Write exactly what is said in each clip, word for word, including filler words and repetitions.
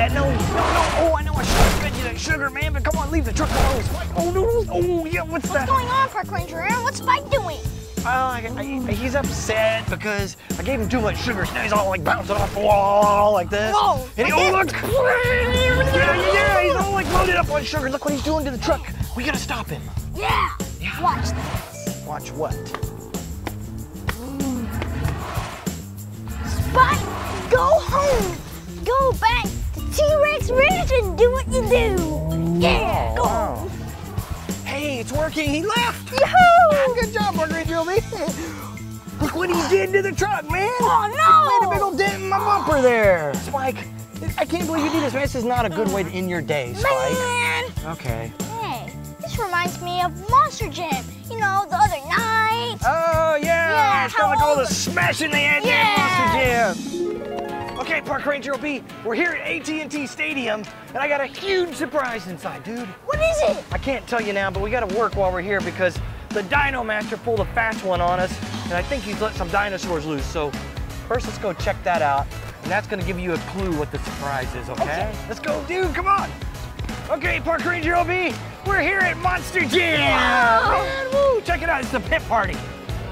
that. No, no, no. Oh, I know I should have fed you that sugar, man, but come on, leave the truck alone. Oh, noodles. Oh, yeah, what's, what's that? What's going on, Park Ranger Aaron? What's Spike doing? Oh, I, I, he's upset because I gave him too much sugar, so now he's all like bouncing off the wall like this. Whoa! And he, oh, look! Yeah, yeah, he's all like loaded up on sugar. Look what he's doing to the truck. We gotta stop him. Yeah! Yeah. Watch this. Watch what? Spike, go home. Go back to T-Rex Ridge and do what you do. Yeah, go home. Hey, it's working. He left. Yahoo! Good job, Margaret Gilby. Look what he did to the truck, man. Oh, no. He made a big old dent in my bumper there. Spike, I can't believe you did this, man. This is not a good way to end your day, Spike. Man. Okay. Hey, this reminds me of Monster Jam. You know, the other night. Oh, yeah. Yeah, it's kind of like all the smashing they had yeah. in Monster Jam. Okay, Park Ranger L B, we're here at A T and T Stadium, and I got a huge surprise inside, dude. What is it? I can't tell you now, but we got to work while we're here because the Dino Master pulled a fast one on us, and I think he's let some dinosaurs loose. So first, let's go check that out, and that's going to give you a clue what the surprise is, okay? okay? Let's go, dude, come on. Okay, Park Ranger L B, we're here at Monster Jam. Yeah. Man, woo, check it out, it's the pit party.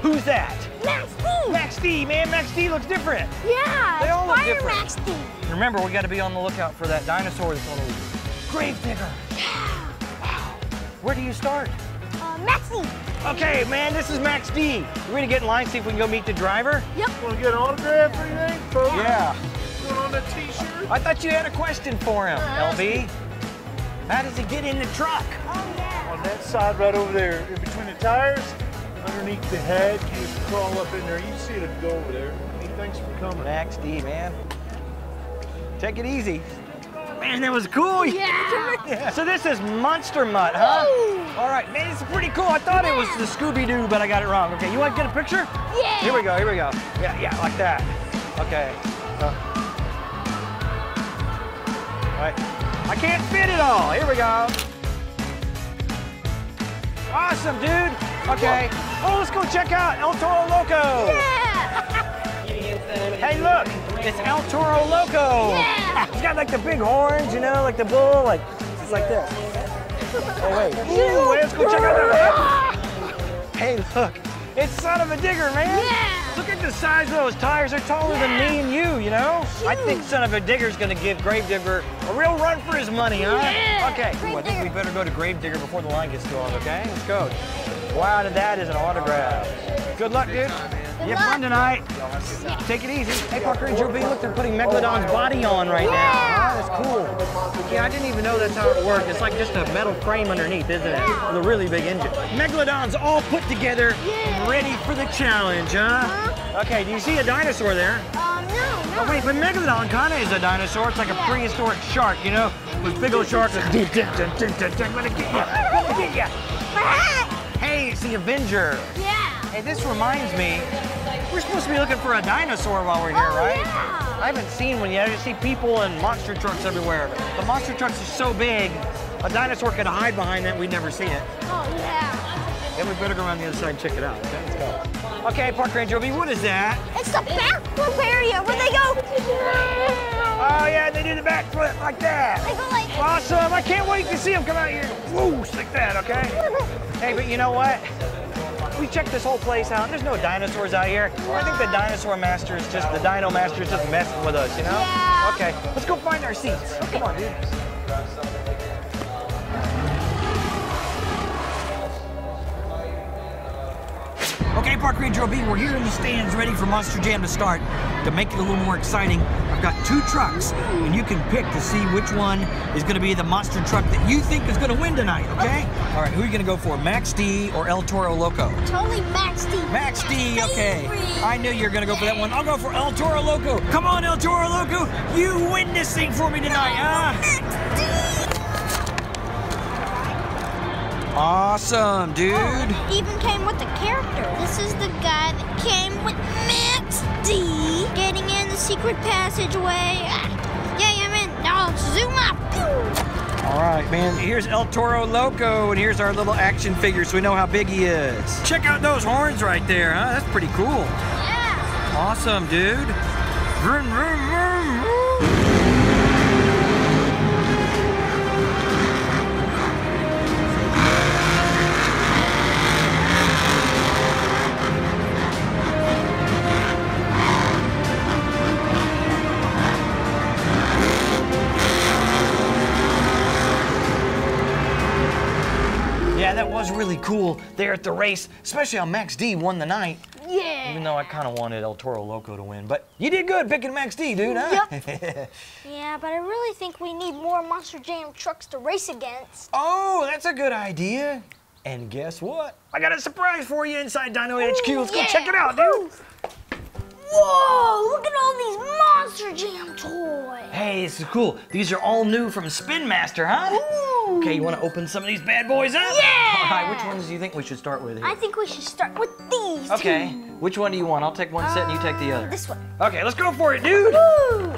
Who's that? Max D. Max D, man. Max D looks different. Yeah, they all look different. Max D. Remember, we got to be on the lookout for that dinosaur that's going to leave. Grave Digger. Yeah. Wow. Where do you start? Uh, Max D. Okay, man. This is Max D. We're gonna get in line, see if we can go meet the driver. Yep. Want to get an autograph or anything, folks? Yeah. Put on a T-shirt. I thought you had a question for him, uh, L B. How does he get in the truck? Oh yeah. On that side, right over there, in between the tires. Underneath the head, you just crawl up in there. You see it go over there. Hey, thanks for coming. Max D, man. Take it easy. Man, that was cool. Yeah. yeah. So this is Monster Mutt, huh? Ooh. All right, man, this is pretty cool. I thought yeah. it was the Scooby-Doo, but I got it wrong. Okay, you want to get a picture? Yeah. Here we go, here we go. Yeah, yeah, like that. Okay. Uh. All right. I can't fit it all. Here we go. Awesome, dude. Okay. Oh, let's go check out El Toro Loco. Yeah. Hey, look, it's El Toro Loco. Yeah. He's got like the big horns, you know, like the bull, like it's like this. Oh wait. Ooh, wait, let's go check out that. Hey, look, it's Son of a Digger, man. Yeah. Look at the size of those tires. They're taller yeah. than me and you, you know. Huge. I think Son of a Digger's gonna give Grave Digger a real run for his money, huh? Yeah. Okay. Ooh, I think we better go to Grave Digger before the line gets too long. Okay, let's go. Wow, that is an autograph. Good luck, dude. You have fun tonight. Take it easy. Hey, Parker and Joe B, look, they're putting Megalodon's body on right now. Wow, that's cool. Yeah, I didn't even know that's how it worked. It's like just a metal frame underneath, isn't it? With a really big engine. Megalodon's all put together and ready for the challenge, huh? Okay, do you see a dinosaur there? Um, no, no. Oh, wait, but Megalodon kind of is a dinosaur. It's like a prehistoric shark, you know? With big old sharks. Let it get ya. Let it get ya. Hey, it's the Avenger. Yeah. Hey, this reminds me, we're supposed to be looking for a dinosaur while we're here, oh, right? Yeah. I haven't seen one yet. I just see people and monster trucks everywhere. The monster trucks are so big, a dinosaur could hide behind that, we'd never see it. Oh, yeah. Then we better go around the other side and check it out. Okay, let's go. Okay, Park Ranger, what is that? It's the backflip area where they go. Oh, yeah, they do the backflip like that. They go like. Awesome, I can't wait to see them come out here. Woo, like that, okay? Hey, but you know what? We checked this whole place out, and there's no dinosaurs out here. No. I think the dinosaur master is just, the Dino Master is just messing with us, you know? Yeah. Okay, let's go find our seats. Okay. Come on, dude. Okay, Park Ranger O B, we're here in the stands ready for Monster Jam to start. To make it a little more exciting, I've got two trucks, and you can pick to see which one is gonna be the monster truck that you think is gonna win tonight, okay? okay. All right, who are you gonna go for, Max D or El Toro Loco? Totally Max D. Max D, okay. I knew you were gonna go for that one. I'll go for El Toro Loco. Come on, El Toro Loco, you win this thing for me tonight, huh? Awesome, dude. Oh, it even came with the character. This is the guy that came with Max D. Getting in the secret passageway. Yeah, yeah, man. Now zoom up. All right, man. Here's El Toro Loco, and here's our little action figure so we know how big he is. Check out those horns right there, huh? That's pretty cool. Yeah. Awesome, dude. Vroom, vroom, vroom, vroom. Yeah, that was really cool there at the race, especially how Max D won the night. Yeah. Even though I kind of wanted El Toro Loco to win, but you did good picking Max D, dude, huh? Yep. Yeah, but I really think we need more Monster Jam trucks to race against. Oh, that's a good idea. And guess what? I got a surprise for you inside Dino Ooh, H Q. Let's yeah. go check it out, dude. Whoa, look at all these Monster Jam toys. Hey, this is cool. These are all new from Spin Master, huh? Ooh. Okay, you want to open some of these bad boys up? Yeah. All right, which ones do you think we should start with here? I think we should start with these Okay, two. Which one do you want? I'll take one set and you take the other. This one. Okay, let's go for it, dude. Woo.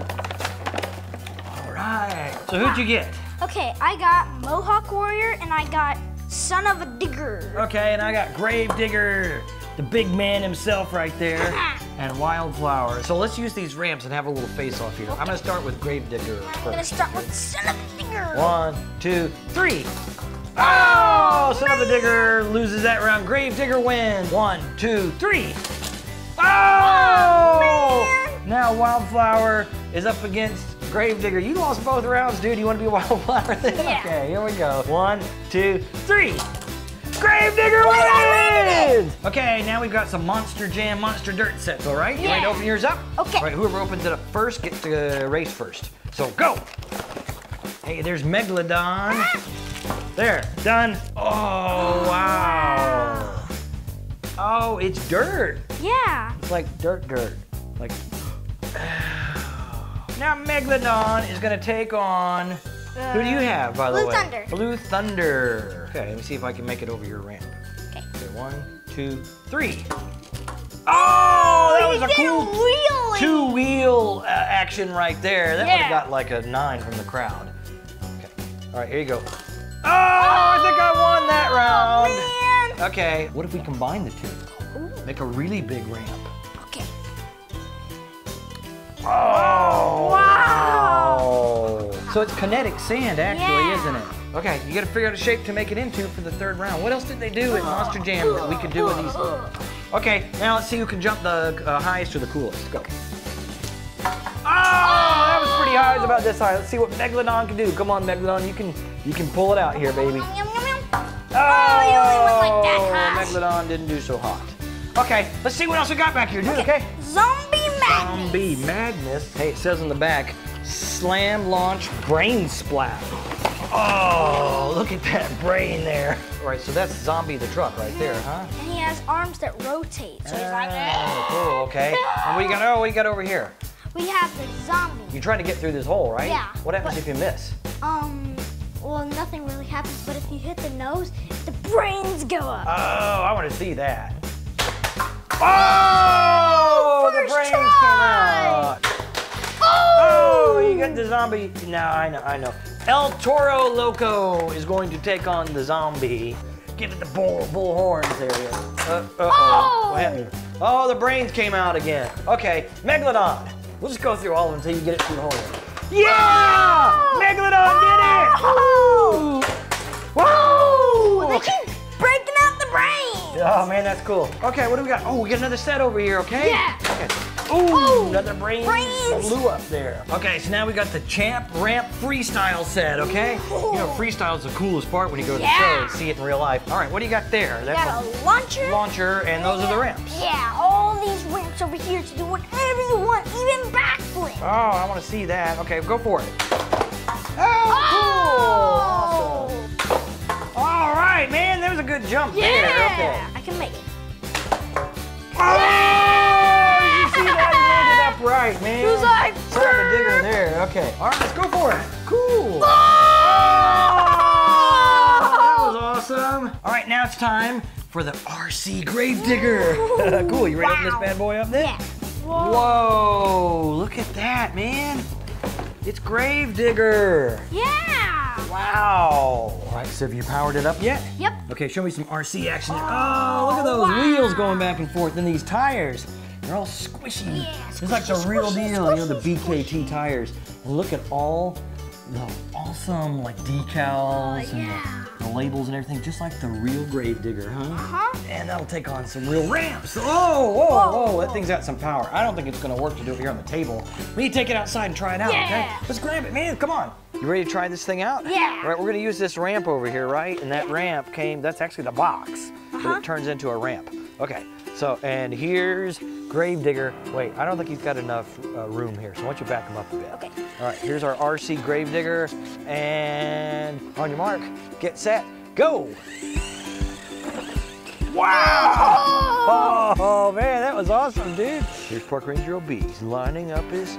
All right, so who'd you get? Okay, I got Mohawk Warrior and I got Son of a Digger. Okay, and I got Grave Digger, the big man himself right there, and Wildflower. So let's use these ramps and have a little face-off here. Okay. I'm gonna start with Grave Digger first. I'm gonna start with Son of a Digger. One, two, three. Oh, oh Son nice. of a Digger loses that round. Grave Digger wins. One, two, three. Oh! oh now Wildflower is up against Gravedigger, you lost both rounds, dude. You want to be a Wildflower then? Yeah. Okay, here we go. One, two, three. Gravedigger wins! Okay, now we've got some Monster Jam, Monster Dirt sets, all right? Yeah. You ready to open yours up? Okay. All right, whoever opens it up first gets to race first. So go! Hey, there's Megalodon. Ah. There, done. Oh, oh wow. wow. Oh, it's dirt. Yeah. It's like dirt, dirt. Like. Now Megalodon is gonna take on, uh, who do you have, by the way? Blue Thunder. Blue Thunder. Okay, let me see if I can make it over your ramp. Okay. Okay, one, two, three. Oh, that was a cool two-wheel uh, action right there. That yeah. would've got like a nine from the crowd. Okay, all right, here you go. Oh, oh I think I won that round. Man. Okay, what if we combine the two? Ooh. Make a really big ramp. Oh, wow. wow. So it's kinetic sand, actually, yeah. isn't it? Okay, you gotta figure out a shape to make it into for the third round. What else did they do at Monster Jam that we could do with these? Okay, now let's see who can jump the uh, highest or the coolest. Go. Okay. Oh, that was pretty high. It was about this high. Let's see what Megalodon can do. Come on, Megalodon, you can you can pull it out here, baby. Oh, you only went like that hot. Megalodon didn't do so hot. Okay, let's see what else we got back here, dude, okay? okay? Zombie Madness. Zombie Madness. Hey, it says in the back, slam, launch, brain splat. Oh, look at that brain there. All right, so that's Zombie the truck right there, huh? And he has arms that rotate, so he's oh, like, oh, cool, okay. And what do you got, oh, what do you got over here? We have the zombie. You're trying to get through this hole, right? Yeah. What happens but, if you miss? Um, well, nothing really happens, but if you hit the nose, the brains go up. Oh, I want to see that. Oh, oh, the brains came out. Oh. oh, you got the zombie. No, I know, I know. El Toro Loco is going to take on the zombie. Give it the bull, bull horns there. Uh, uh-oh. Oh. What happened? Oh, the brains came out again. Okay, Megalodon. We'll just go through all of them until you get it through the hole. Yeah! Oh. Megalodon oh. did it! Woo! Whoa! They keep breaking out the brains. Oh man, that's cool. Okay, what do we got? Oh, we got another set over here, okay? Yeah. Okay. Ooh, Ooh, another brain brains. blew up there. Okay, so now we got the Champ Ramp Freestyle Set, okay? Ooh. You know, freestyle's the coolest part when you go to yeah. the show and see it in real life. All right, what do you got there? That's got a launcher. Launcher, and those yeah. are the ramps. Yeah, all these ramps over here to do whatever you want, even backflip. Oh, I want to see that. Okay, go for it. Oh, oh. cool. Awesome. All right, man, that was a good jump yeah. there. Yeah, okay. I can make it. Oh, yeah. you see that? Landed up right, man. It was like, Son of a Digger there. Okay, all right, let's go for it. Cool. Oh. That was awesome. All right, now it's time for the R C Grave Digger. Cool, you ready wow. to open this bad boy up then? Yeah. Whoa. Whoa, look at that, man. It's Grave Digger. Yeah. Wow. All right, so have you powered it up yet? Yep. Okay, show me some R C action. Oh, oh look at those wow. wheels going back and forth and these tires. They're all squishy. Yeah, it's like the squishy, real deal, squishy, you know, the B K T squishy. tires. And look at all the awesome like decals oh, yeah. and the, the labels and everything, just like the real Grave Digger, huh? Uh-huh. And that'll take on some real ramps. Oh, whoa, whoa, whoa, that thing's got some power. I don't think it's gonna work to do it here on the table. We need to take it outside and try it out, yeah. okay? Let's grab it, man, come on. You ready to try this thing out? Yeah. All right, we're gonna use this ramp over here, right? And that ramp came, that's actually the box, uh-huh. but it turns into a ramp. Okay, so, and here's Grave Digger. Wait, I don't think he's got enough uh, room here, so why don't you back him up a bit. Okay. All right, here's our R C Grave Digger, and on your mark, get set, go. Wow! Oh, oh man, that was awesome, dude. Here's Park Ranger L B. He's lining up his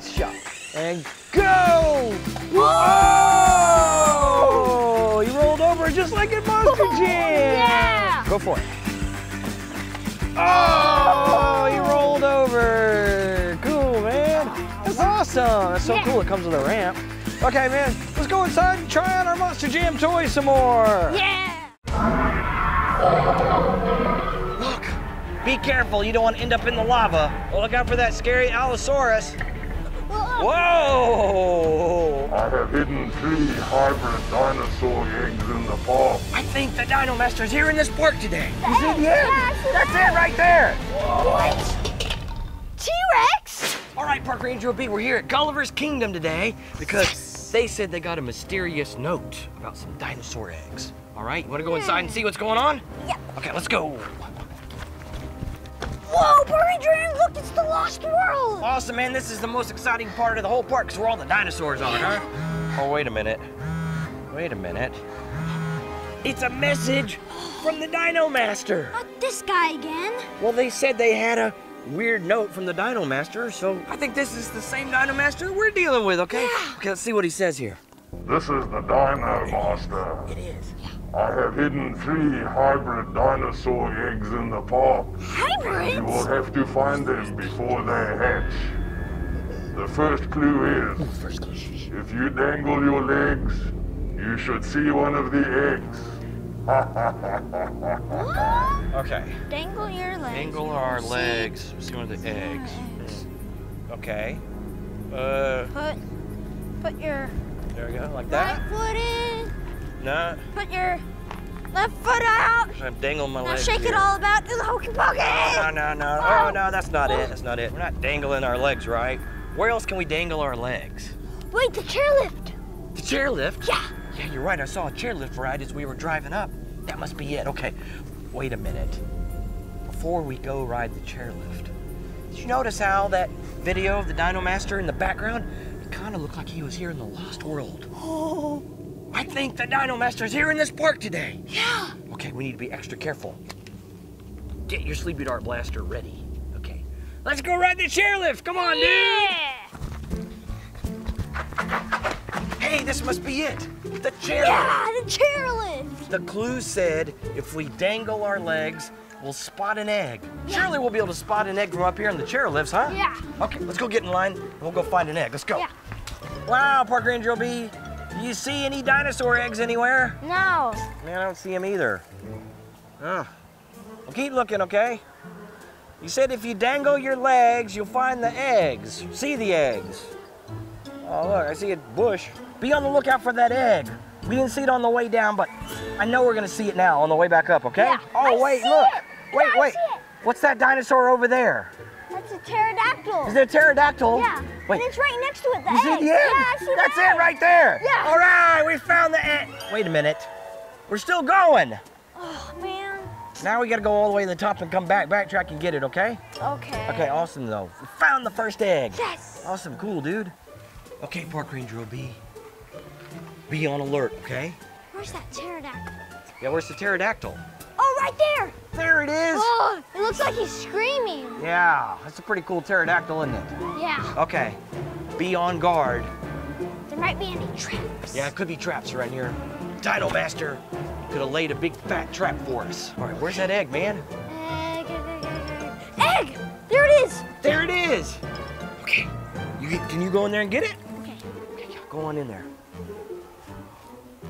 shot. And go! Whoa! He rolled over just like in Monster Jam! Yeah! Go for it. Oh! He rolled over! Cool, man. That's awesome. That's so yeah. cool. It comes with a ramp. Okay, man. Let's go inside and try out our Monster Jam toys some more. Yeah! Look! Be careful. You don't want to end up in the lava. Well, look out for that scary Allosaurus. Whoa! I have hidden three hybrid dinosaur eggs in the fall. I think the Dino Master's here in this park today. He's in here? That's it right there. What? T-Rex? All right, Park Ranger B, we're here at Gulliver's Kingdom today because yes. they said they got a mysterious note about some dinosaur eggs. All right, you want to go inside and see what's going on? Yeah. Okay, let's go. Whoa, Park Ranger, look, it's the Lost World! Awesome, man, this is the most exciting part of the whole park, because where all the dinosaurs are, huh? Oh, wait a minute. Wait a minute. It's a message from the Dino Master! Not this guy again. Well, they said they had a weird note from the Dino Master, so I think this is the same Dino Master we're dealing with, okay? Yeah. Okay, let's see what he says here. This is the Dino Master. It is. Yeah. I have hidden three hybrid dinosaur eggs in the park. Hybrids? You will have to find them before they hatch. The first clue is, if you dangle your legs, you should see one of the eggs. Okay. Dangle your legs. Dangle our legs. See one of the eggs. eggs. Okay. Uh. Put, put your. There we go, like that. Right foot in. No. Put your left foot out. I'm dangling my now legs. Now shake here. It all about. Do the hokey pokey. No, no, no, no. Oh, oh no, that's not oh. it. That's not it. We're not dangling our legs, right? Where else can we dangle our legs? Wait, the chairlift. The chairlift? Yeah. Yeah, you're right. I saw a chairlift ride as we were driving up. That must be it. Okay. Wait a minute. Before we go ride the chairlift, did you notice how that video of the Dino Master in the background? It kind of looked like he was here in the Lost World. Oh. I think the Dino Master's here in this park today. Yeah. Okay, we need to be extra careful. Get your Sleepy Dart Blaster ready. Okay, let's go ride the chairlift. Come on, yeah. dude. Hey, this must be it. The chairlift. Yeah, the chairlift. The clue said if we dangle our legs, we'll spot an egg. Yeah. Surely we'll be able to spot an egg from up here in the chairlifts, huh? Yeah. Okay, let's go get in line and we'll go find an egg. Let's go. Yeah. Wow, Park Ranger L B. Do you see any dinosaur eggs anywhere? No. Man, I don't see them either. Oh. Well, keep looking, okay? You said if you dangle your legs, you'll find the eggs. See the eggs. Oh, look, I see a bush. Be on the lookout for that egg. We didn't see it on the way down, but I know we're gonna see it now on the way back up, okay? Yeah, oh, I wait, see look. It. Wait, yeah, wait. I see it. What's that dinosaur over there? That's a pterodactyl. Is it a pterodactyl? Yeah. Wait. And it's right next to it, the egg. See the egg? Yeah, I see That's the egg. It right there. Yeah. All right, we found the egg. Wait a minute. We're still going. Oh, man. Now we gotta go all the way to the top and come back, backtrack and get it, okay? Okay. Okay, awesome though. We found the first egg. Yes. Awesome, cool, dude. Okay, Park Ranger L B. Be on alert, okay? Where's that pterodactyl? Yeah, where's the pterodactyl? Oh, right there. There it is. Oh, it looks like he's screaming. Yeah, that's a pretty cool pterodactyl, isn't it? Yeah. Okay, be on guard. There might be any traps. Yeah, it could be traps around here. Dino Master could have laid a big fat trap for us. All right, where's that egg, man? Egg, egg, egg, egg. Egg! There it is. There it is. Okay, you, can you go in there and get it? Okay. Okay, go on in there.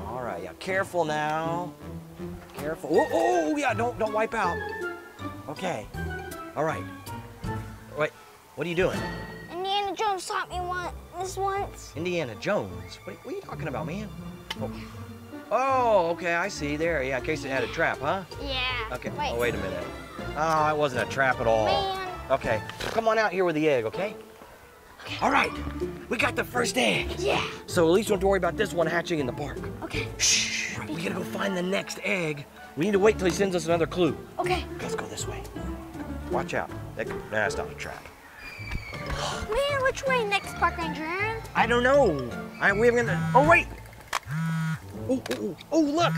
All right, yeah, careful now. Careful. Oh, oh, yeah, don't don't wipe out. Okay. All right. Wait, what are you doing? Indiana Jones taught me one, this once. Indiana Jones? What, what are you talking about, man? Oh. oh, okay, I see. There, yeah, in case it had a trap, huh? Yeah. Okay, wait. oh, wait a minute. Oh, it wasn't a trap at all. Man. Okay, come on out here with the egg, okay? Okay. All right, we got the first egg. Yeah. So at least we don't have to worry about this one hatching in the park. Okay. Shh, we gotta go find the next egg. We need to wait till he sends us another clue. Okay. Let's go this way. Watch out. That, that's not a trap. Man, which way next, Park Ranger Aaron? I don't know. I, we haven't got the, oh, wait. Oh, oh, oh, look!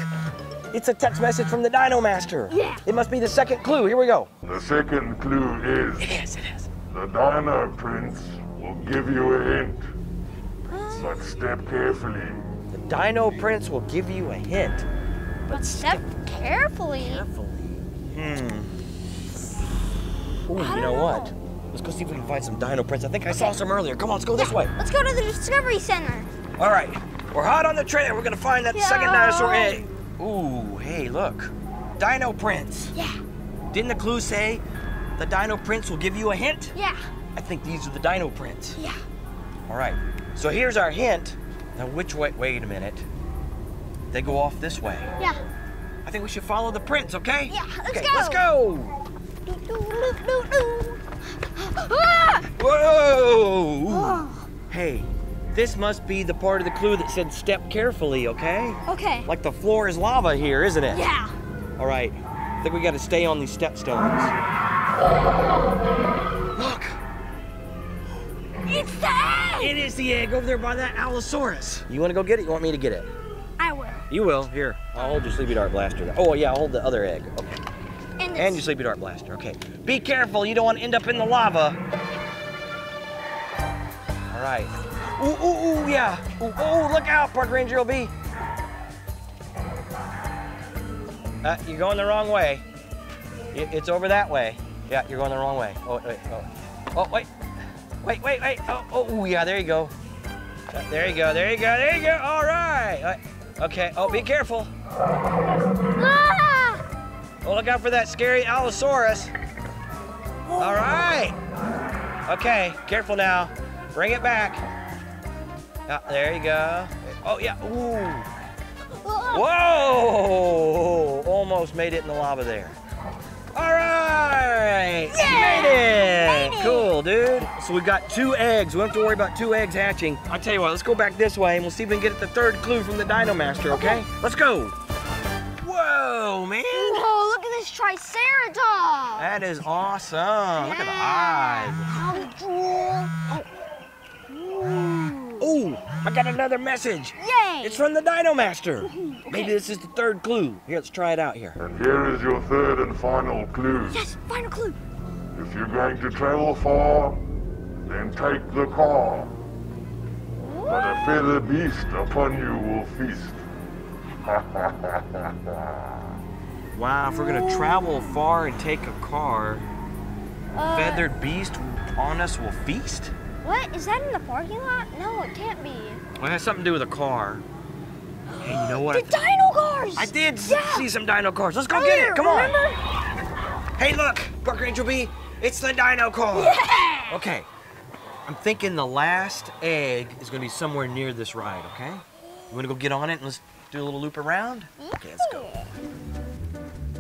It's a text message from the Dino Master. Yeah. It must be the second clue. Here we go. The second clue is... It is, it is. The Dino Prince will give you a hint, uh, but step carefully. The Dino Prince will give you a hint. But, but step, step carefully? Carefully. Hmm. Ooh, I you know, know what? Let's go see if we can find some Dino Prince. I think okay. I saw some earlier. Come on, let's go yeah. this way. Let's go to the Discovery Center. All right. We're hot on the trail. We're gonna find that yeah. second dinosaur egg. Ooh, hey, look. Dino Prince. Yeah. Didn't the clue say the Dino Prince will give you a hint? Yeah. I think these are the Dino Prints. Yeah. All right, so here's our hint. Now which way, wait a minute. They go off this way. Yeah. I think we should follow the prints, okay? Yeah, let's okay, go. Let's go. Do, do, do, do, do. Ah! Whoa. Oh. Hey. This must be the part of the clue that said step carefully, okay? Okay. Like the floor is lava here, isn't it? Yeah. All right, I think we gotta stay on these step stones. Look! It's the egg! It is the egg over there by that Allosaurus. You wanna go get it, you want me to get it? I will. You will, here, I'll hold your Sleepy Dart Blaster. Oh yeah, I'll hold the other egg, okay. And, and your Sleepy Dart Blaster, okay. Be careful, you don't wanna end up in the lava. All right. Ooh, ooh, ooh, yeah. Ooh, ooh, look out, Park Ranger L B. Uh, you're going the wrong way. It's over that way. Yeah, you're going the wrong way. Oh, wait, oh. Oh, wait. Wait, wait, wait. Oh, oh, yeah, there you go. There you go, there you go, there you go. All right. Okay, oh, be careful. Ah! Oh, look out for that scary Allosaurus. All right. Okay, careful now. Bring it back. Ah, there you go. Oh, yeah. Ooh. Whoa! Almost made it in the lava there. All right! Yeah! Made it! Made it! Cool, dude. So we've got two eggs. We don't have to worry about two eggs hatching. I'll tell you what, let's go back this way and we'll see if we can get at the third clue from the Dino Master, okay? okay? Let's go. Whoa, man. Whoa, look at this Triceratops. That is awesome. Yeah. Look at the eyes. How drool. Oh. Ooh. Ooh, I got another message. Yay! It's from the Dino Master. Okay. Maybe this is the third clue. Here, let's try it out here. And here is your third and final clue. Yes, final clue. If you're going to travel far, then take the car. Whoa. But a feather beast upon you will feast. Wow, if we're going to travel far and take a car, uh, feathered beast on us will feast? What? Is that in the parking lot? No, it can't be. Well, it has something to do with a car. Hey, you know what? The dino cars! I did yeah. see some dino cars. Let's go Earlier, get it. Come remember? on. Hey, look, Park Ranger B, it's the dino car. Yeah. Okay. I'm thinking the last egg is going to be somewhere near this ride, okay? You want to go get on it and let's do a little loop around? Yeah. Okay, let's go.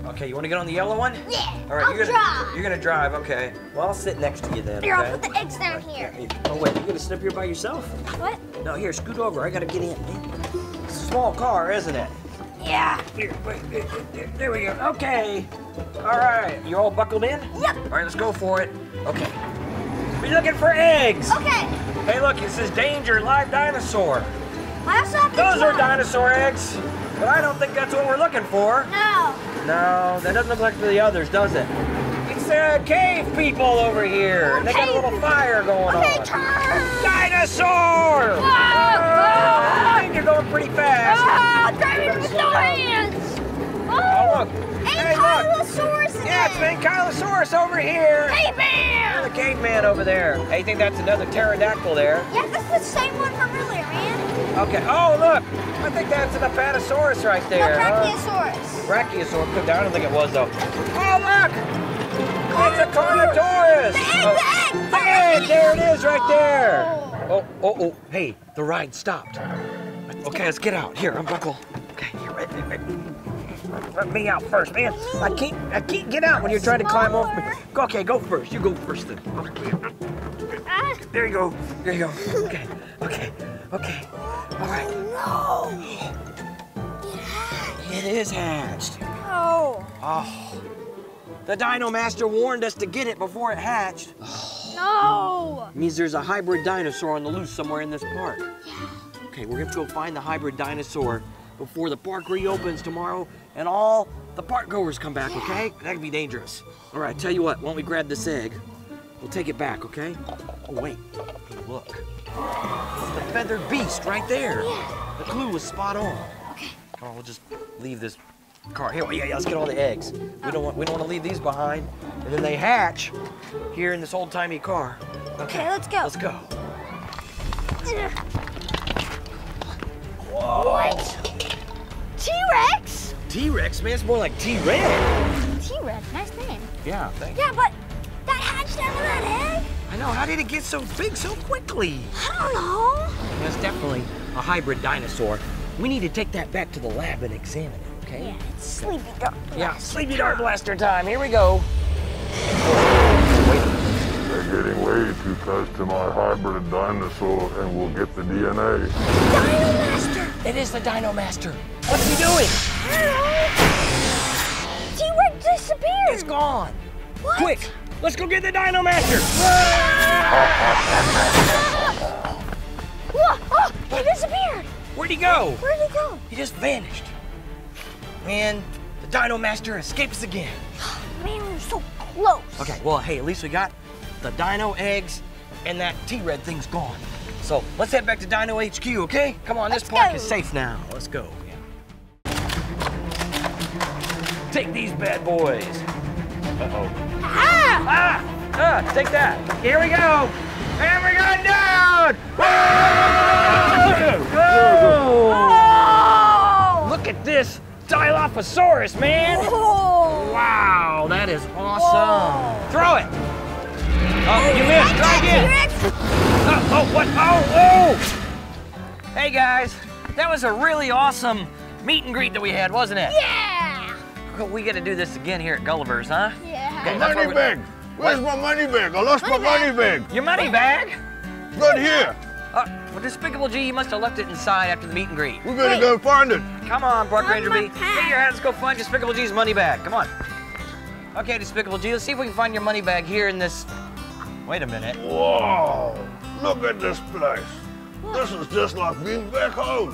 Okay, you want to get on the yellow one? Yeah, All right, I'll you're gonna, drive. You're going to drive, okay. Well, I'll sit next to you then, Here, okay? I'll put the eggs down right, here. here. Oh, wait, you're going to sit up here by yourself? What? No, here, scoot over. I got to get in. It's a small car, isn't it? Yeah. Here, wait, here, here, there we go. Okay. All right, you all buckled in? Yep. All right, let's go for it. Okay. We're looking for eggs. Okay. Hey, look, it says danger, live dinosaur. I also have to Those try. are dinosaur eggs, but I don't think that's what we're looking for. No. No, that doesn't look like the others, does it? It's the uh, cave people over here. Oh, they got a little fire going okay, on. Turn. Dinosaur! Oh, oh, I think you're going pretty fast. Oh, dinosaurs with no hands. Oh, oh look. Hey, Ankylosaurus look. Yeah, it's an Ankylosaurus over here. Caveman! There's a caveman over there. Hey, you think that's another pterodactyl there? Yeah, that's the same one from earlier, man. Okay, oh, look. I think that's an Apatosaurus right there. No, Brachiosaurus. Huh? Brachiosaurus. Could I don't think it was though. Oh look! It's a Carnotaurus. The egg, oh. the egg. The egg. egg. There it is, right there. Oh, oh, oh. Hey, the ride stopped. Okay, let's get out. Here, unbuckle. Okay, here, wait, wait, wait. Let me out first, man. I can't, I can't get out when you're trying to climb off me. Okay, go first. You go first then. Ah. There you go. There you go. Okay. Okay. Okay. All right. No. It is hatched. No. Oh. The Dino Master warned us to get it before it hatched. No. It means there's a hybrid dinosaur on the loose somewhere in this park. Yeah. Okay, we're gonna have to go find the hybrid dinosaur before the park reopens tomorrow and all the park goers come back, yeah. Okay? That could be dangerous. All right, tell you what, why don't we grab this egg? We'll take it back, okay? Oh, wait, look. It's the feathered beast right there. Yeah. The clue was spot on. Okay. Come on, we'll just leave this car. Here, yeah, yeah, let's get all the eggs. We don't want, we don't want to leave these behind. And then they hatch here in this old-timey car. Okay, okay, let's go. Let's go. Whoa. What? T-Rex? T-Rex, man, it's more like T-Rex. T-Rex, nice name. Yeah, thanks. Yeah, but that hatched out of that egg? I know, how did it get so big so quickly? I don't know. That's definitely a hybrid dinosaur. We need to take that back to the lab and examine it, okay? Yeah, it's Sleepy Dart Blaster. Yeah, Sleepy Dart Blaster time, here we go. They're getting way too close to my hybrid dinosaur and we'll get the D N A. Dino Master! It is the Dino Master. What's he doing? Hello? T-Rex disappeared. It's gone. What? Quick, let's go get the Dino Master. Whoa, oh, he disappeared. Where'd he go? Where'd he go? He just vanished. Man, the Dino Master escapes again. Man, we're so close. Okay, well, hey, at least we got the dino eggs and that T-Rex thing's gone. So let's head back to Dino H Q, okay? Come on, let's this park go. Is safe now. Let's go. Yeah. Take these bad boys. Uh-oh. Ah! Ah! Ah! Take that. Here we go. And we're going down! Whoa! Whoa! Whoa! Look at this Dilophosaurus, man! Whoa. Wow, that is awesome. Whoa. Throw it. Oh, you missed. Try again. Oh, oh, what? Oh, oh! Hey, guys. That was a really awesome meet and greet that we had, wasn't it? Yeah! We got to do this again here at Gulliver's, huh? Yeah. Okay, my money bag. Where's what? my money bag? I lost money my bag. money bag. Your money bag? Right here. Uh, well, Despicable G, you must have left it inside after the meet and greet. We better Wait. go find it. Come on, Park Ranger B. Get your hands, go find Despicable G's money bag. Come on. Okay, Despicable G, let's see if we can find your money bag here in this. Wait a minute. Whoa! Look at this place. What? This is just like being back home.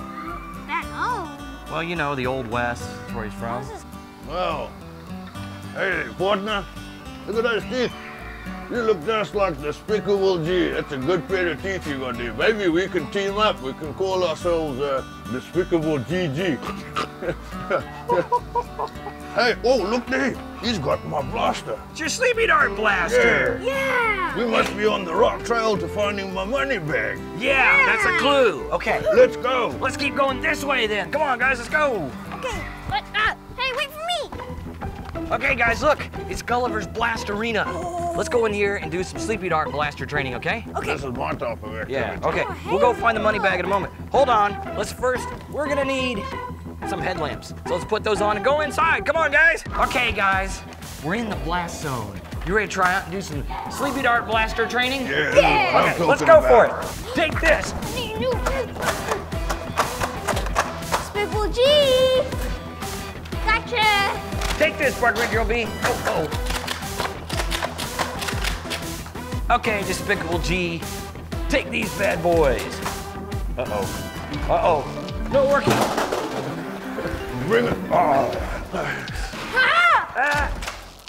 Back home? Well, you know, the Old West, that's where he's from. Well, hey, partner, look at those teeth. You look just like Despicable G. That's a good pair of teeth you got there. Maybe we can team up. We can call ourselves uh, Despicable G G. Hey, oh, look there. He's got my blaster. It's your Sleepy Dart Blaster. Yeah. yeah. We must be on the rock trail to finding my money bag. Yeah, yeah, that's a clue. Okay. Let's go. Let's keep going this way then. Come on, guys, let's go. Okay. What? Uh, hey, wait for me. Okay, guys, look. It's Gulliver's Blast Arena. Oh. Let's go in here and do some Sleepy Dart Blaster training, okay? Okay. This is my top of it. Yeah, okay. Oh, hey, we'll go find the money bag in a moment. Hold on. Let's first, we're gonna need some headlamps. So let's put those on and go inside. Come on, guys. Okay, guys. We're in the blast zone. You ready to try out and do some Sleepy Dart Blaster training? Yeah. yeah. Okay, let's go for it. Take this. Spitful G. Gotcha. Take this, Park Ranger L B. Oh, oh. Okay, Despicable G. Take these bad boys. Uh-oh. Uh-oh. Not working. Bring it. Oh. Ah,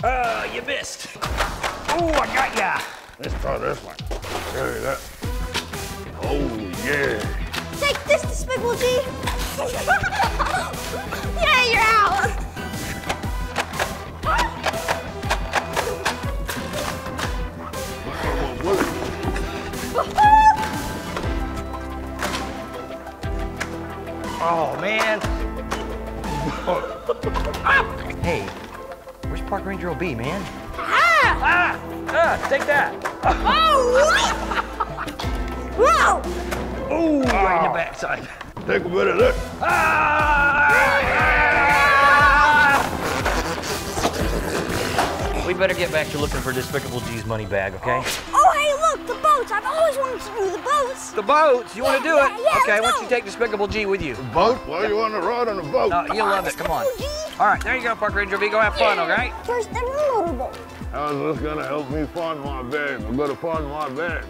uh, you missed. Oh, I got ya. Let's try this one. There you go. Oh, yeah. Take this, Despicable G. Yeah, you're out. Oh, man. Ah! Hey, where's Park Ranger L B, man? Ah! Ah! Ah! Take that! Oh! Whoa! Ooh! Right ah. in the backside. Take a bit of that. Ah! Ah! We better get back to looking for Despicable G's money bag, okay? Oh, Hey, look, the boats. I've always wanted to do the boats. The boats? You yeah, want to do yeah, it? Yeah, okay, why don't you take Despicable G with you? The boat? Why yeah. you on the road on the boat? No, you'll love it. Come on. G. All right, there you go, Park Ranger V. Go have fun, yeah. all right? There's the motorboat. How's this going to help me find my bag? I'm going to find my bag.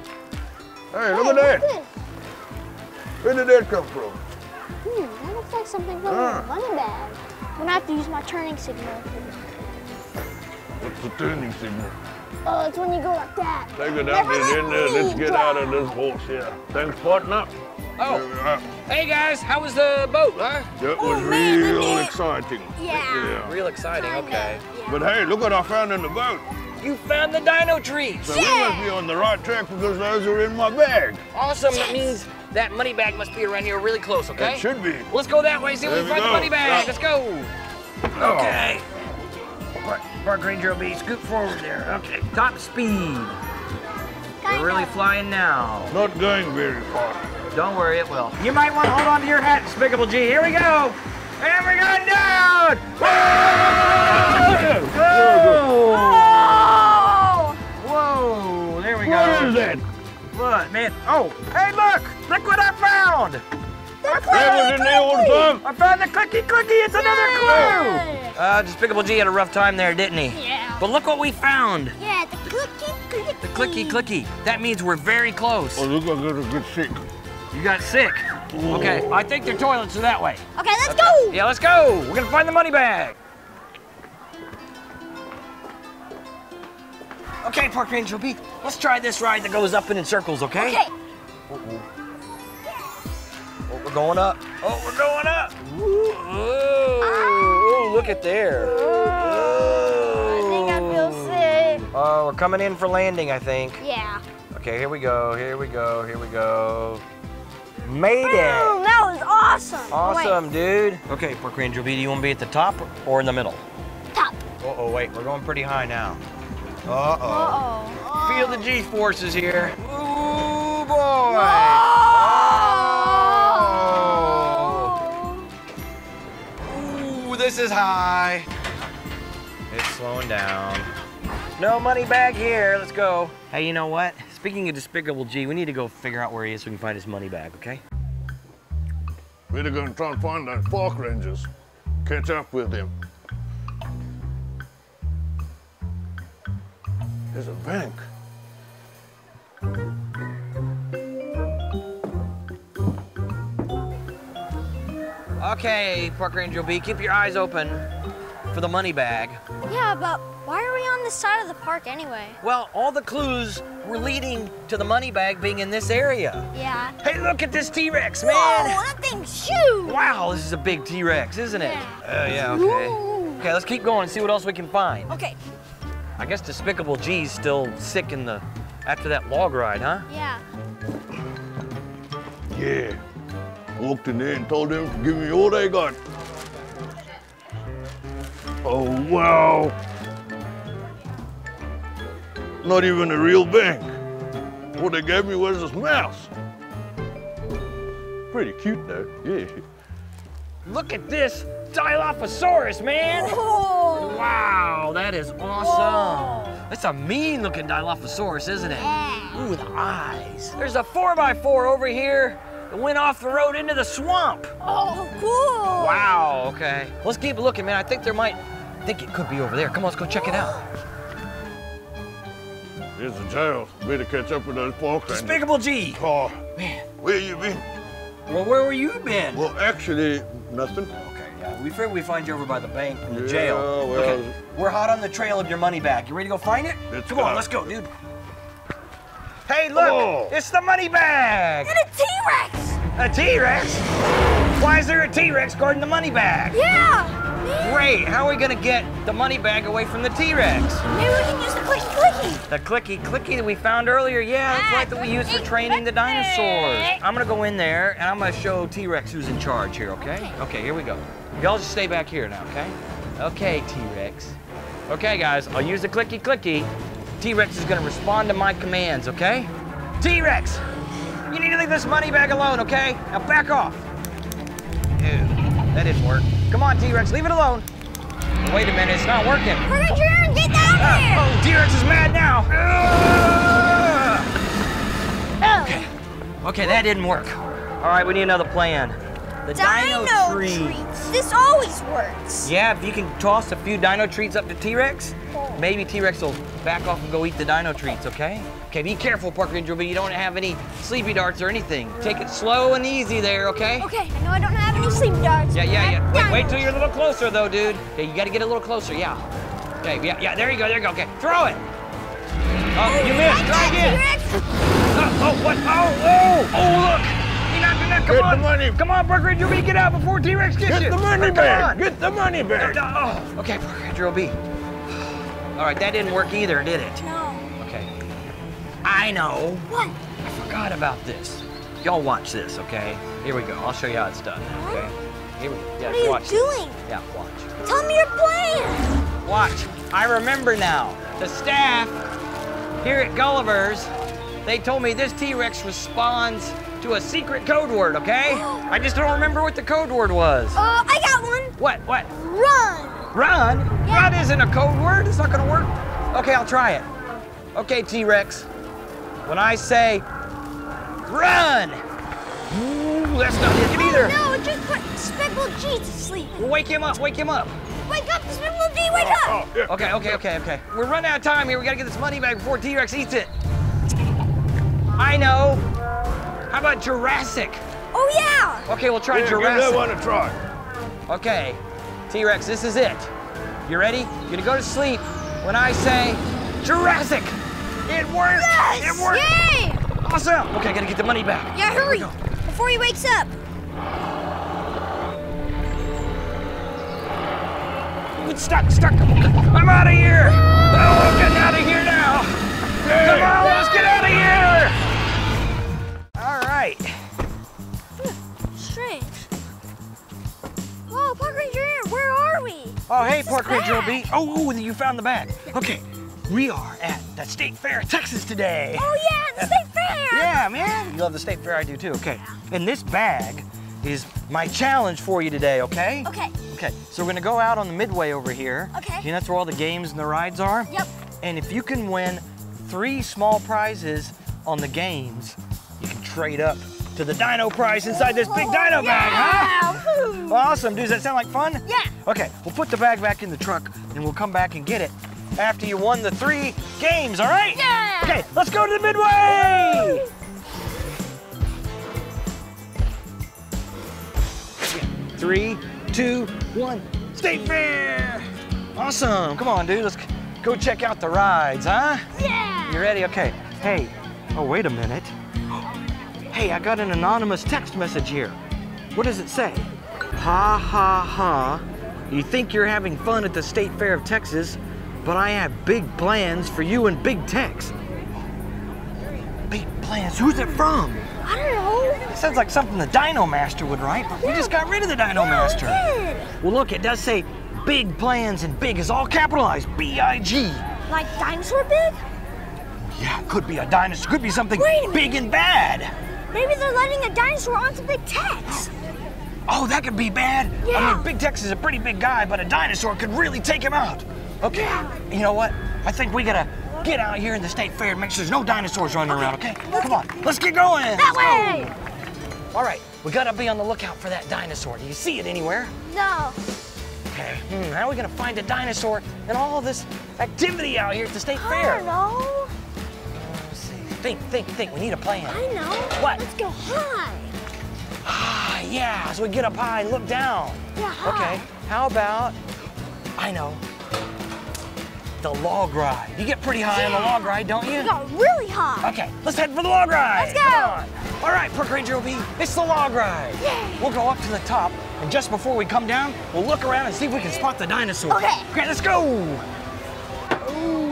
Hey, look hey, at that. This? Where did that come from? Hmm, that looks like something from uh. a money bag. I'm going to have to use my turning signal. What's the turning signal? Oh, it's when you go like that. Take it out in there. Let's get out of this horse here. Thanks, partner. Oh. Hey, guys. How was the boat, huh? That oh, was man, real it. exciting. Yeah. yeah. Real exciting, okay. Yeah. But hey, look what I found in the boat. You found the dino treats. So yeah. we must be on the right track because those are in my bag. Awesome. Yes. That means that money bag must be around here really close, okay? It should be. Let's go that way. See if we can find the money bag. Yeah. Let's go. Oh. Okay. Park Ranger will be scoop forward there. Okay, top speed. We're really flying now. Not going very far. Don't worry, it will. You might want to hold on to your hat, Despicable G. Here we go. And we're going down. Whoa! Whoa! Whoa! There we go. What is that? What, man? Oh, hey, look! Look what I found! That was an old clue. I found the clicky clicky. It's Yay. another clue. Uh, Despicable G had a rough time there, didn't he? Yeah. But look what we found. Yeah, the clicky clicky. The clicky clicky. That means we're very close. Oh, look, I got to get sick. You got sick. Ooh. Okay, I think their toilets are that way. Okay, let's okay. go. Yeah, let's go. We're gonna find the money bag. Okay, Park Ranger B, let's try this ride that goes up and in circles. Okay. Okay. Uh-oh. We're going up. Oh, we're going up. Ooh, oh, oh, look at there. Oh, I think I feel sick. Oh, uh, we're coming in for landing, I think. Yeah. Okay, here we go, here we go, here we go. Made it. Oh, that was awesome. Awesome, wait. dude. Okay, Pork Ranger B, do you want to be at the top or in the middle? Top. Uh-oh, wait, we're going pretty high now. Uh-oh. Uh-oh. Uh-oh. Feel the G-forces here. Ooh, boy. Whoa. This is high. It's slowing down. No money bag here. Let's go. Hey, you know what? Speaking of Despicable G, we need to go figure out where he is so we can find his money bag, okay? We're gonna try and find those park rangers. Catch up with them. There's a bank. Okay, Park Ranger B, keep your eyes open for the money bag. Yeah, but why are we on this side of the park anyway? Well, all the clues were leading to the money bag being in this area. Yeah. Hey, look at this T-Rex, man. Whoa, that thing's huge. Wow, this is a big T-Rex, isn't it? Yeah. Uh, yeah, okay. Ooh. Okay, let's keep going and see what else we can find. Okay. I guess Despicable G's still sick in the, after that log ride, huh? Yeah. Yeah. Walked in there and told them to give me all they got. Oh, wow. Not even a real bank. All they gave me was this mouse. Pretty cute, though, yeah. Look at this Dilophosaurus, man. Whoa. Wow, that is awesome. Whoa. That's a mean-looking Dilophosaurus, isn't it? Yeah. Ooh, the eyes. There's a four by four over here. It went off the road into the swamp. Oh, cool. Wow, okay. Let's keep looking, man. I think there might, I think it could be over there. Come on, let's go check it out. There's a jail. Better catch up with those park rangers. Despicable G. Oh, man. Where you been? Well, where were you been? Well, actually, nothing. Okay, yeah. We figured we'd find you over by the bank in the yeah, jail. Well, okay. We're hot on the trail of your money bag. You ready to go find it? Let's Come go. on, let's go, dude. Hey, look, Whoa. it's the money bag. And a T-Rex. A T-Rex? Why is there a T-Rex guarding the money bag? Yeah. Great, how are we gonna get the money bag away from the T-Rex? Maybe we can use the clicky-clicky. The clicky-clicky that we found earlier, yeah, that's ah, right, that we use for training the dinosaurs. I'm gonna go in there and I'm gonna show T-Rex who's in charge here, okay? Okay, okay here we go. Y'all just stay back here now, okay? Okay, T-Rex. Okay, guys, I'll use the clicky-clicky. T-Rex is gonna respond to my commands, okay? T-Rex, you need to leave this money bag alone, okay? Now back off. Ew, that didn't work. Come on, T-Rex, leave it alone. Wait a minute, it's not working. Park Ranger Aaron, get that out of uh, there! Oh, T-Rex is mad now. Uh, Oh. Okay. Okay, that didn't work. All right, we need another plan. The dino, dino treats. treats. This always works. Yeah, if you can toss a few dino treats up to T-Rex, oh. maybe T-Rex will back off and go eat the dino treats, okay? Okay, be careful, Parker and Ruby. You don't have any sleepy darts or anything. Take it slow and easy there, okay? Okay, I know I don't have any sleepy darts. Yeah, yeah, yeah. Wait, wait till you're a little closer, though, dude. Okay, you gotta get a little closer, yeah. Okay, yeah, yeah, there you go, there you go, okay. Throw it. Oh, you missed, try again. Oh, oh, what, oh, oh, oh, look. Come Get on, the money. Come on, Parker and Ruby, get out before T-Rex gets Get you. Get the money oh, back. Get the money back. No, no. Oh, okay, Parker and Ruby. All right, that didn't work either, did it? No. Okay. I know. What? I forgot about this. Y'all watch this, okay? Here we go. I'll show you how it's done. What? Okay. Here we go. Yeah, what are you watch doing? This. Yeah, watch. Tell me your plan. Watch. I remember now. The staff here at Gulliver's, they told me this T-Rex responds to a secret code word, okay? I just don't remember what the code word was. Oh, uh, I got one. What, what? Run. Run? Yeah. Run isn't a code word, it's not gonna work. Okay, I'll try it. Okay, T-Rex, when I say run, ooh, that's not it either. Oh, no, it just put Speckled G to sleep. Wake him up, wake him up. Wake up, Speckled G, wake oh, up. Oh, yeah, okay, yeah, okay, yeah. okay, okay. We're running out of time here. We gotta get this money back before T-Rex eats it. I know. How about Jurassic? Oh, yeah! Okay, we'll try yeah, Jurassic. Give that one a try. Okay, T-Rex, this is it. You ready? You're gonna go to sleep when I say Jurassic! It worked! Yes! It worked! Yay! Awesome! Okay, I gotta get the money back. Yeah, hurry! Before he wakes up. It's stuck, stuck! I'm out of here! No! Oh, I'm getting out of here now! Hey. Come on, no! Let's get out of here! All right. Strange. Whoa, Park Ranger Aaron, where are we? Oh, hey, Park Ranger L B. Oh, oh, you found the bag. Okay, we are at the State Fair of Texas today. Oh, yeah, the State Fair. Yeah, man. You love the State Fair, I do too. Okay, and this bag is my challenge for you today, okay? Okay. Okay, so we're gonna go out on the midway over here. Okay. You know, that's where all the games and the rides are. Yep. And if you can win three small prizes on the games, you can trade up to the dino prize inside this big dino yeah. bag, huh? Well, awesome, dude. Does that sound like fun? Yeah. Okay, we'll put the bag back in the truck and we'll come back and get it after you won the three games, all right? Yeah. Okay, let's go to the midway. Woo. Three, two, one, State Fair. Awesome, come on, dude. Let's go check out the rides, huh? Yeah. You ready? Okay, hey, oh, wait a minute. Hey, I got an anonymous text message here. What does it say? Ha, ha, ha. You think you're having fun at the State Fair of Texas, but I have big plans for you and Big Tex. Big plans? Who's it from? I don't know. It sounds like something the Dino Master would write, but yeah. we just got rid of the Dino yeah, Master. We did. Well, look, it does say big plans, and big is all capitalized, B I G. Like dinosaur big? Yeah, it could be a dinosaur. Could be something big and bad. Maybe they're letting a dinosaur onto Big Tex. Oh, that could be bad. Yeah. I mean, Big Tex is a pretty big guy, but a dinosaur could really take him out. Okay, yeah. You know what? I think we gotta get out here in the State Fair and make sure there's no dinosaurs running okay. around, okay? Let's Come on, let's get going. That let's way! Go. All right, we gotta be on the lookout for that dinosaur. Do you see it anywhere? No. Okay, hmm, how are we gonna find a dinosaur in all this activity out here at the State I Fair? I don't know. Think, think, think. We need a plan. I know. What? Let's go high. Ah, yeah. So we get up high and look down. Yeah, high. Okay. How about, I know, the log ride. You get pretty high yeah. on the log ride, don't you? You got really high. Okay. Let's head for the log ride. Let's go. Come on. All right, Park Ranger O B, it's the log ride. Yay. We'll go up to the top, and just before we come down, we'll look around and see if we can spot the dinosaur. Okay. Okay, let's go.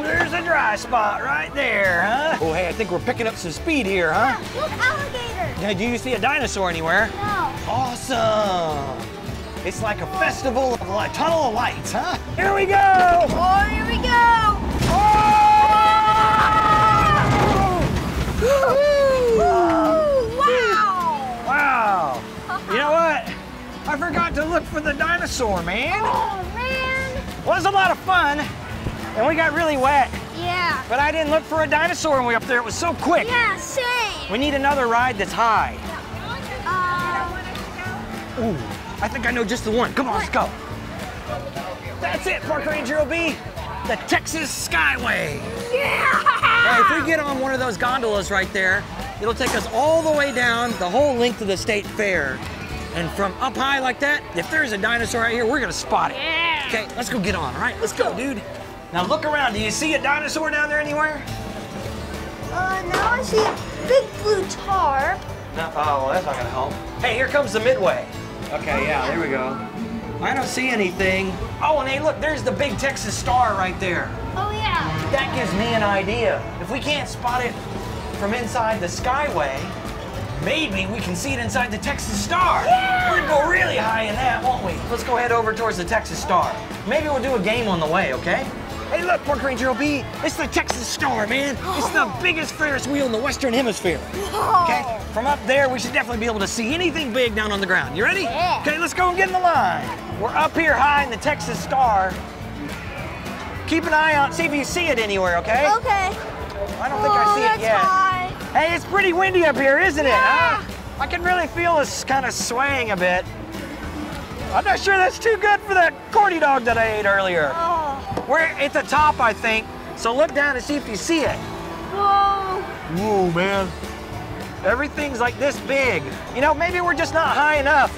There's a dry spot right there, huh? Oh, hey, I think we're picking up some speed here, huh? Yeah, look, alligator. Now, do you see a dinosaur anywhere? No. Awesome. It's like a festival of light, tunnel of lights, huh? Here we go. Oh, here we go. Oh! Woo-hoo! Oh, wow. Wow. You know what? I forgot to look for the dinosaur, man. Oh, man. Well, it was a lot of fun. And we got really wet. Yeah. Yeah. But I didn't look for a dinosaur when we were up there. It was so quick. Yeah, same. We need another ride that's high. Uh, Ooh, I think I know just the one. Come on, what? Let's go. That's it, Park Ranger L B. The Texas Skyway. Yeah! Hey, if we get on one of those gondolas right there, it'll take us all the way down the whole length of the State Fair. And from up high like that, if there's a dinosaur out here, we're gonna spot it. Yeah. Okay, let's go get on, all right? Let's go, dude. Now look around. Do you see a dinosaur down there anywhere? Uh, now I see a big blue tarp. No, oh, well, that's not gonna help. Hey, here comes the midway. Okay, yeah, there we go. I don't see anything. Oh, and hey, look, there's the big Texas Star right there. Oh, yeah. That gives me an idea. If we can't spot it from inside the Skyway, maybe we can see it inside the Texas Star. Yeah! We're gonna go really high in that, won't we? Let's go head over towards the Texas Star. Maybe we'll do a game on the way, okay? Hey, look, Park Ranger L B, it's the Texas Star, man. Oh. It's the biggest Ferris wheel in the Western Hemisphere. Whoa. Okay, from up there, we should definitely be able to see anything big down on the ground. You ready? Yeah. Okay, let's go and get in the line. We're up here high in the Texas Star. Keep an eye out, see if you see it anywhere, okay? Okay. I don't think oh, I see that's it yet. High. Hey, it's pretty windy up here, isn't yeah. it? Huh? I can really feel this kind of swaying a bit. I'm not sure that's too good for that corny dog that I ate earlier. Oh. We're at the top, I think. So look down and see if you see it. Whoa. Whoa, man. Everything's like this big. You know, maybe we're just not high enough.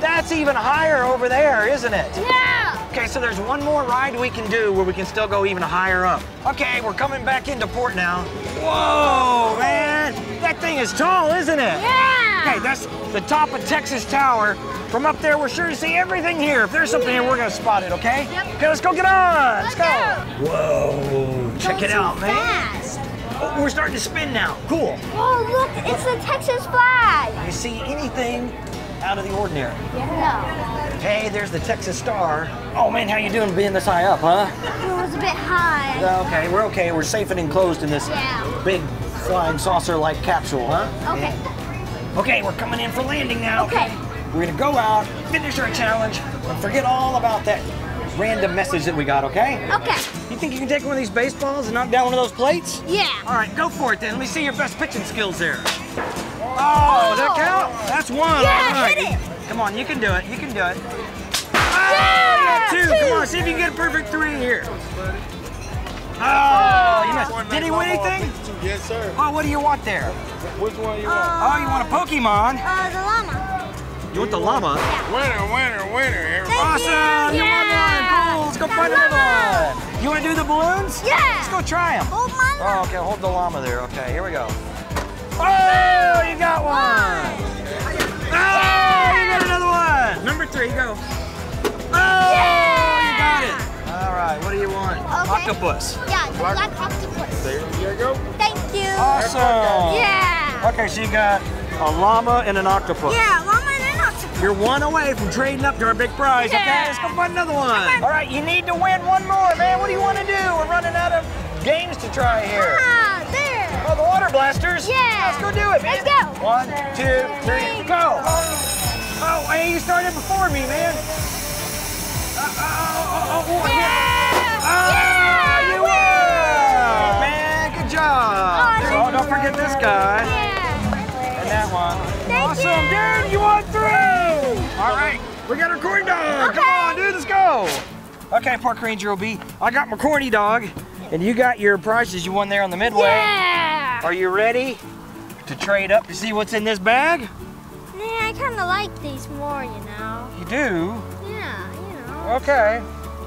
That's even higher over there, isn't it? Yeah. Okay, so there's one more ride we can do where we can still go even higher up. Okay, we're coming back into port now. Whoa, man. That thing is tall, isn't it? Yeah. Okay, that's the top of Texas Tower. From up there, we're sure to see everything here. If there's something yeah. here, we're gonna spot it, okay? Yep. Okay, let's go get on. Let's, let's go. go. Whoa, check it out, fast. man. Oh, we're starting to spin now. Cool. Oh, look, it's the Texas flag. You see anything out of the ordinary? Yeah. No. Hey, there's the Texas Star. Oh man, how you doing being this high up, huh? It was a bit high. Okay, we're okay. We're safe and enclosed in this yeah. big flying saucer-like capsule, huh? Okay. Yeah. Okay, we're coming in for landing now. Okay. We're gonna go out, finish our challenge, and forget all about that random message that we got, okay? Okay. You think you can take one of these baseballs and knock down one of those plates? Yeah. All right, go for it then. Let me see your best pitching skills there. Oh, does that count? That's one. Yeah, all right. Hit it. Come on, you can do it. You can do it. Oh, yeah, you got two. two. Come on, see if you can get a perfect three here. Oh, oh you missed. Did he win anything? Yes, sir. Oh, what do you want there? Which one do you want? Uh, oh, you want a Pokemon? Uh, the llama. You want the llama? Yeah. Winner, winner, winner, everybody. Awesome. You, yeah. you want one. Cool. Let's go the find llama. another one. You want to do the balloons? Yeah. Let's go try them. Hold mine. Oh, okay. Hold the llama there. Okay, here we go. Oh, you got one. Oh, yeah. you got another one. Number three, go. Oh, yeah. you got it. All right, what do you want? Okay. Octopus. Yeah, I like octopus. There you go. Thank you. Awesome. Yeah. Okay, so you got a llama and an octopus. Yeah, llama and an octopus. You're one away from trading up to our big prize. Yeah. Okay, let's go find another one. All right, you need to win one more, man. What do you want to do? We're running out of games to try here. Ah, there. Oh, the water blasters? Yeah. Let's go do it, man. Let's go. One, two, three, go. Oh, hey, you started before me, man. Uh, oh, oh, oh, oh, yeah. Oh, yeah. you won. Yeah. Man, good job. Oh, oh don't forget this guy. Yeah. And that one. Thank awesome, you. dude. You won through. All right, we got our corn dog. Okay. Come on, dude, let's go. Okay, Park Ranger O B, I got my corny dog, and you got your prizes you won there on the midway. Yeah. Are you ready to trade up to see what's in this bag? Nah, I kind of like these more, you know. You do? Yeah, you know. Okay.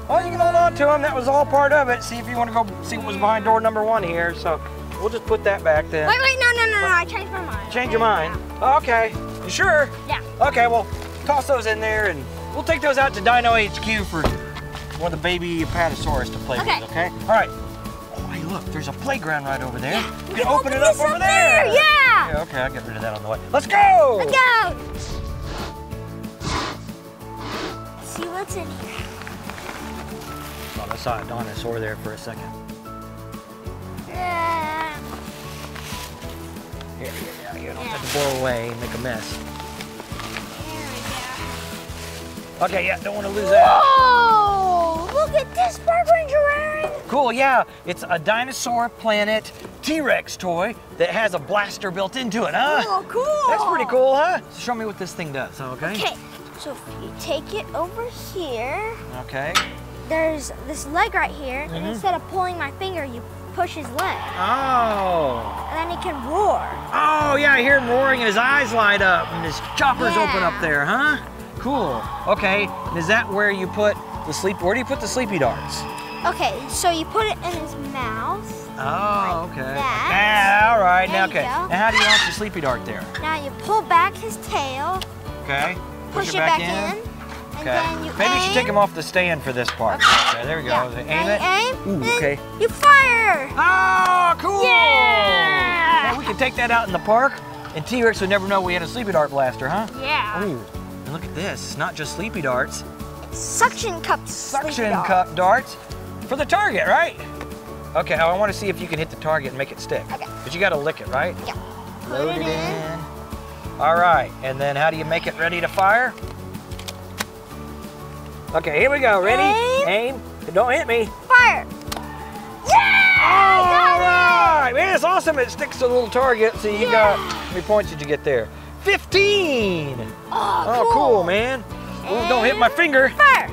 Well, you can hold on to them. That was all part of it. See if you want to go see what was behind door number one here. So we'll just put that back then. Wait, wait, no, no, no, but no. I changed my mind. Change okay, your mind? Yeah. Okay. You sure? Yeah. Okay, well, toss those in there, and we'll take those out to Dino H Q for one of the baby Apatosaurus to play okay. with, okay? All right. Look, there's a playground right over there. Yeah. You can open, open it up over up there. there. Yeah. yeah. Okay, I'll get rid of that on the way. Let's go. Let's go. Let's see what's in here. Oh, I saw a dinosaur there for a second. Yeah. Here, here, here. You don't yeah. have to blow away and make a mess. There we go. Okay, yeah, don't want to lose Whoa. that. Whoa! Look at this, Park Ranger Aaron. Cool. cool, yeah. It's a Dinosaur Planet T-Rex toy that has a blaster built into it, huh? Oh, cool. That's pretty cool, huh? So show me what this thing does, okay? Okay, so if you take it over here. Okay. There's this leg right here, mm-hmm. and instead of pulling my finger, you push his leg. Oh. And then he can roar. Oh, yeah, I hear him roaring and his eyes light up and his choppers yeah. open up there, huh? Cool. Okay, and is that where you put the sleep, where do you put the sleepy darts? Okay, so you put it in his mouth. Oh, like okay. That. Ah, all right, there now, okay. Now how do you launch the sleepy dart there? Now you pull back his tail. Okay. Push, push it, it back, back in. in. Okay. You Maybe aim. you should take him off the stand for this part. Okay, okay there we go. Yeah. Aim it. Aim, Ooh, okay. You fire. Oh, cool. Yeah. Now we could take that out in the park, and T-Rex would never know we had a sleepy dart blaster, huh? Yeah. Ooh, and look at this. It's not just sleepy darts. It's suction cup Suction dart. cup darts for the target, right? Okay, now I want to see if you can hit the target and make it stick. Okay. But you got to lick it, right? Yeah. Load Put it in. in. All right, and then how do you make it ready to fire? Okay, here we go. Ready? Aim. Aim. Don't hit me. Fire. Yeah! All right. It. Man, it's awesome. It sticks to the little target. So you yeah. got, how many points did you get there? fifteen. Oh, oh cool. cool, man. Ooh, don't hit my finger. Fire.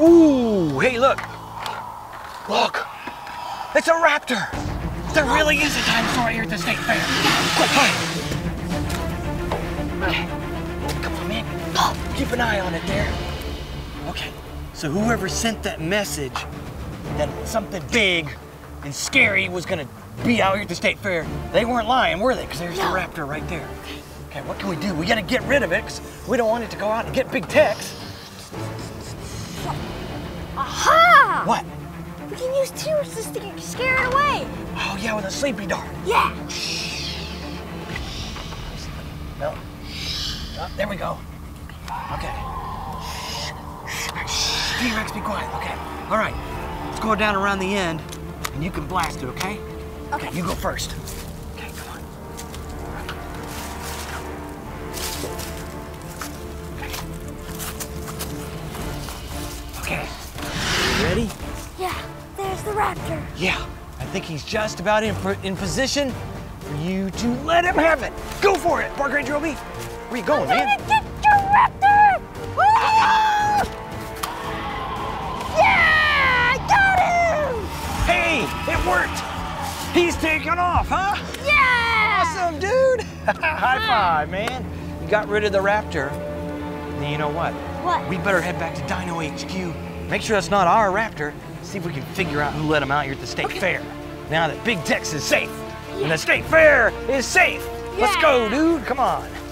Ooh, hey, look. Look. It's a raptor. There really is a dinosaur here at the State Fair. Quick, fire. Okay. Come on, man. Keep an eye on it there. Okay, so whoever sent that message that something big and scary was gonna be out here at the State Fair, they weren't lying, were they? Because there's no. the raptor right there. Okay, what can we do? We gotta get rid of it because we don't want it to go out and get Big Tex. Aha! What? We can use T-Rexes to scare it away. Oh yeah, with a sleepy dart. Yeah. No. Oh, there we go. Okay. T-Rex, be quiet, okay. All right, let's go down around the end, and you can blast it, okay? Okay. Okay, you go first. Okay, come on. Okay, you ready? Yeah, there's the raptor. Yeah, I think he's just about in, in position for you to let him have it. Go for it, Park Ranger L B. Where you going, I'm man? Gonna get your raptor! Woo! Ah! It worked! He's taking off, huh? Yeah! Awesome, dude! High five, man. You got rid of the raptor. And you know what? What? We better head back to Dino H Q, make sure that's not our raptor, see if we can figure out who let him out here at the State okay. Fair. Now that Big Tex is safe, yeah. and the State Fair is safe. Yeah. Let's go, dude, come on.